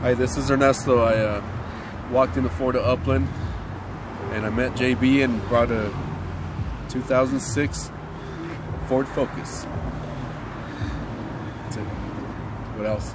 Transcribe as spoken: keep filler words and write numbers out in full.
Hi, this is Ernesto. I uh, walked into Ford of Upland and I met J B and brought a two thousand six Ford Focus. That's it. What else?